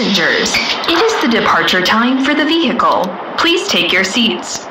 passengers, it is the departure time for the vehicle. Please take your seats.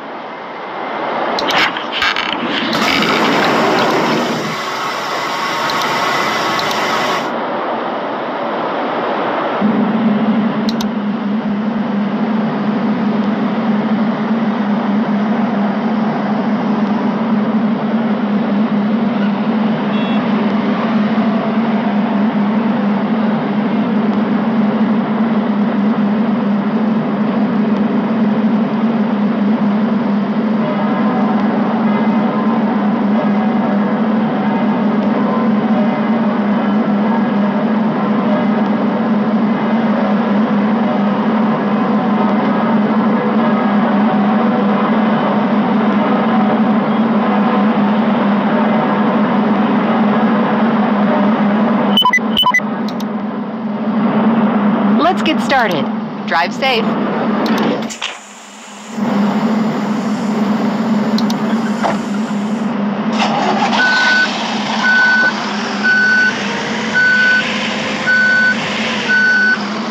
Let's get started. Drive safe.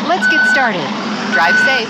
Let's get started. Drive safe.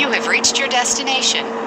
You have reached your destination.